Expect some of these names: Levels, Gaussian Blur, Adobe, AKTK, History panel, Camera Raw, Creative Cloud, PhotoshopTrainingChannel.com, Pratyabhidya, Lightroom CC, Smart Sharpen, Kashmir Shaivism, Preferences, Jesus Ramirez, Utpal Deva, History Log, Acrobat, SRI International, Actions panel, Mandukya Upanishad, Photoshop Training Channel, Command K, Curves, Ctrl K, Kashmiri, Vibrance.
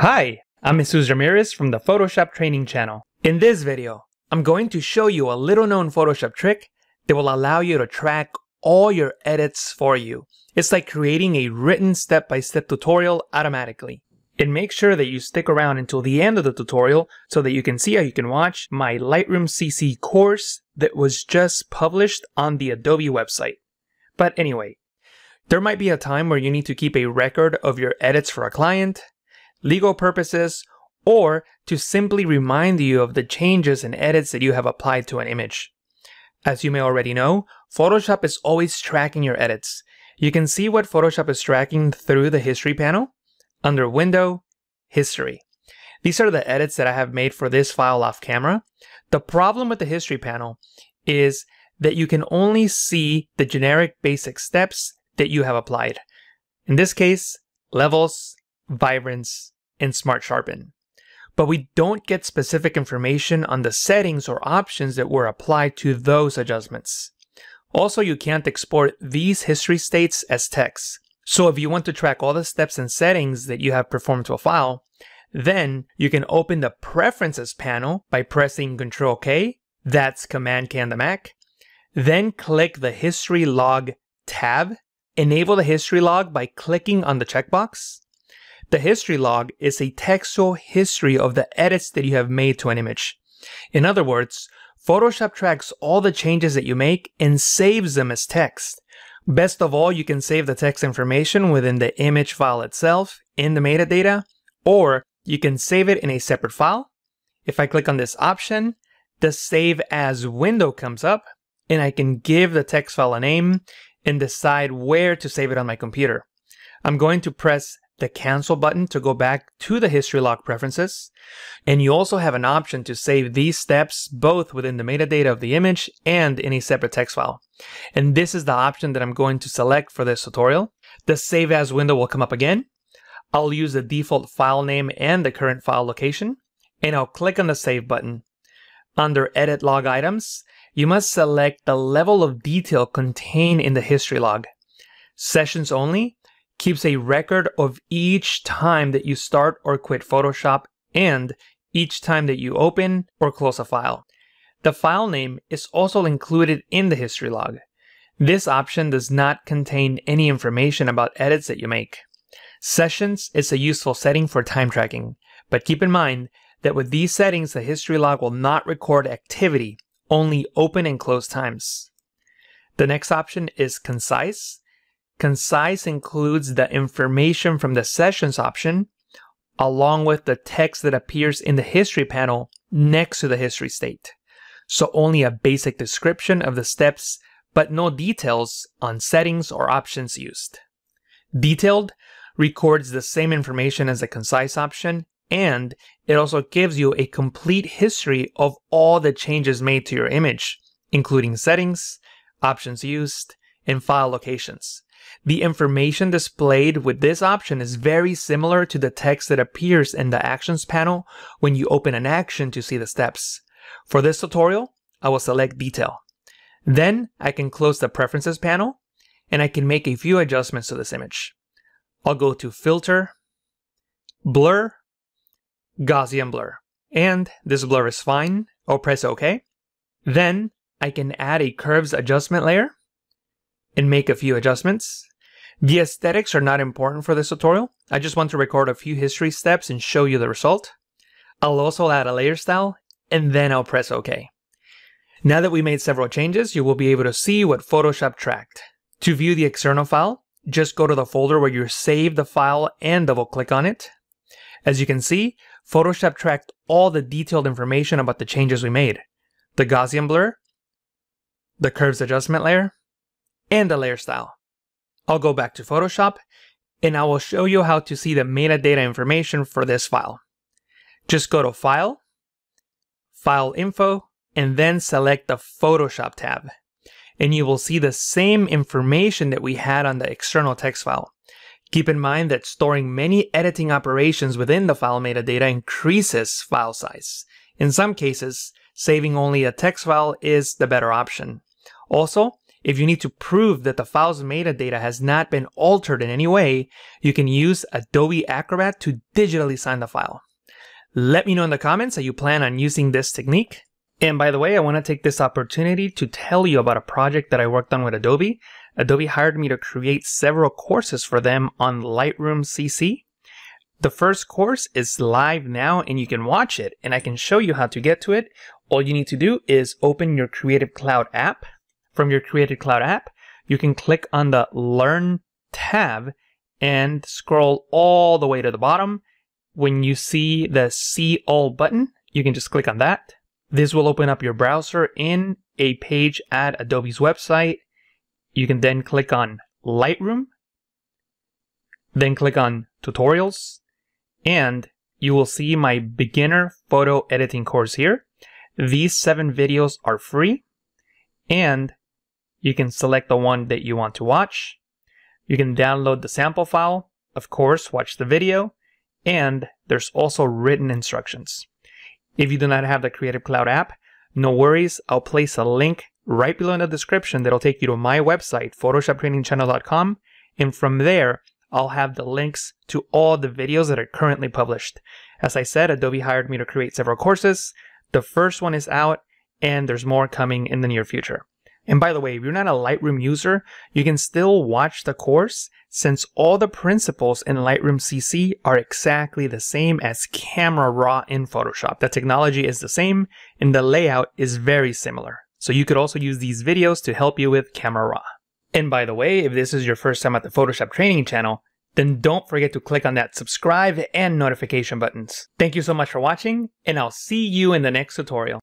Hi, I'm Jesus Ramirez from the Photoshop Training Channel. In this video, I'm going to show you a little known Photoshop trick that will allow you to track all your edits for you. It's like creating a written step-by-step tutorial automatically. And make sure that you stick around until the end of the tutorial so that you can see how you can watch my Lightroom CC course that was just published on the Adobe website. But anyway, there might be a time where you need to keep a record of your edits for a client, legal purposes, or to simply remind you of the changes and edits that you have applied to an image. As you may already know, Photoshop is always tracking your edits. You can see what Photoshop is tracking through the History panel. Under Window, History. These are the edits that I have made for this file off camera. The problem with the History panel is that you can only see the generic basic steps that you have applied. In this case, Levels, Vibrance, and Smart Sharpen. But we don't get specific information on the settings or options that were applied to those adjustments. Also, you can't export these history states as text. So if you want to track all the steps and settings that you have performed to a file, then you can open the Preferences panel by pressing Ctrl K, that's Command K on the Mac, then click the History Log tab, enable the History Log by clicking on the checkbox. The History Log is a textual history of the edits that you have made to an image. In other words, Photoshop tracks all the changes that you make and saves them as text. Best of all, you can save the text information within the image file itself in the metadata, or you can save it in a separate file. If I click on this option, the Save As window comes up, and I can give the text file a name and decide where to save it on my computer. I'm going to press the Cancel button to go back to the History Log preferences, and you also have an option to save these steps both within the metadata of the image and in a separate text file. And this is the option that I'm going to select for this tutorial. The Save As window will come up again. I'll use the default file name and the current file location, and I'll click on the Save button. Under Edit Log Items, you must select the level of detail contained in the History Log. Sessions Only keeps a record of each time that you start or quit Photoshop and each time that you open or close a file. The file name is also included in the History Log. This option does not contain any information about edits that you make. Sessions is a useful setting for time tracking, but keep in mind that with these settings, the History Log will not record activity, only open and close times. The next option is Concise. Concise includes the information from the Sessions option, along with the text that appears in the History panel next to the history state. So only a basic description of the steps, but no details on settings or options used. Detailed records the same information as the Concise option, and it also gives you a complete history of all the changes made to your image, including settings, options used, and file locations. The information displayed with this option is very similar to the text that appears in the Actions panel when you open an action to see the steps. For this tutorial, I will select Detail. Then I can close the Preferences panel, and I can make a few adjustments to this image. I'll go to Filter, Blur, Gaussian Blur, and this blur is fine. I'll press OK. Then I can add a Curves adjustment layer and make a few adjustments. The aesthetics are not important for this tutorial. I just want to record a few history steps and show you the result. I'll also add a layer style, and then I'll press OK. Now that we made several changes, you will be able to see what Photoshop tracked. To view the external file, just go to the folder where you saved the file and double-click on it. As you can see, Photoshop tracked all the detailed information about the changes we made. The Gaussian blur, the curves adjustment layer, and the layer style. I'll go back to Photoshop, and I will show you how to see the metadata information for this file. Just go to File, File Info, and then select the Photoshop tab. And you will see the same information that we had on the external text file. Keep in mind that storing many editing operations within the file metadata increases file size. In some cases, saving only a text file is the better option. Also, If you need to prove that the file's metadata has not been altered in any way, you can use Adobe Acrobat to digitally sign the file. Let me know in the comments that you plan on using this technique. And by the way, I want to take this opportunity to tell you about a project that I worked on with Adobe. Adobe hired me to create several courses for them on Lightroom CC. The first course is live now and you can watch it, and I can show you how to get to it. All you need to do is open your Creative Cloud app. From your Creative Cloud app, you can click on the Learn tab and scroll all the way to the bottom. When you see the See All button, you can just click on that. This will open up your browser in a page at Adobe's website. You can then click on Lightroom, then click on Tutorials, and you will see my beginner photo editing course here. These 7 videos are free, and you can select the one that you want to watch. You can download the sample file, of course, watch the video, and there's also written instructions. If you do not have the Creative Cloud app, no worries, I'll place a link right below in the description that'll take you to my website, PhotoshopTrainingChannel.com, and from there, I'll have the links to all the videos that are currently published. As I said, Adobe hired me to create several courses. The first one is out, and there's more coming in the near future. And by the way, if you're not a Lightroom user, you can still watch the course since all the principles in Lightroom CC are exactly the same as Camera Raw in Photoshop. The technology is the same, and the layout is very similar. So you could also use these videos to help you with Camera Raw. And by the way, if this is your first time at the Photoshop Training Channel, then don't forget to click on that subscribe and notification buttons. Thank you so much for watching, and I'll see you in the next tutorial.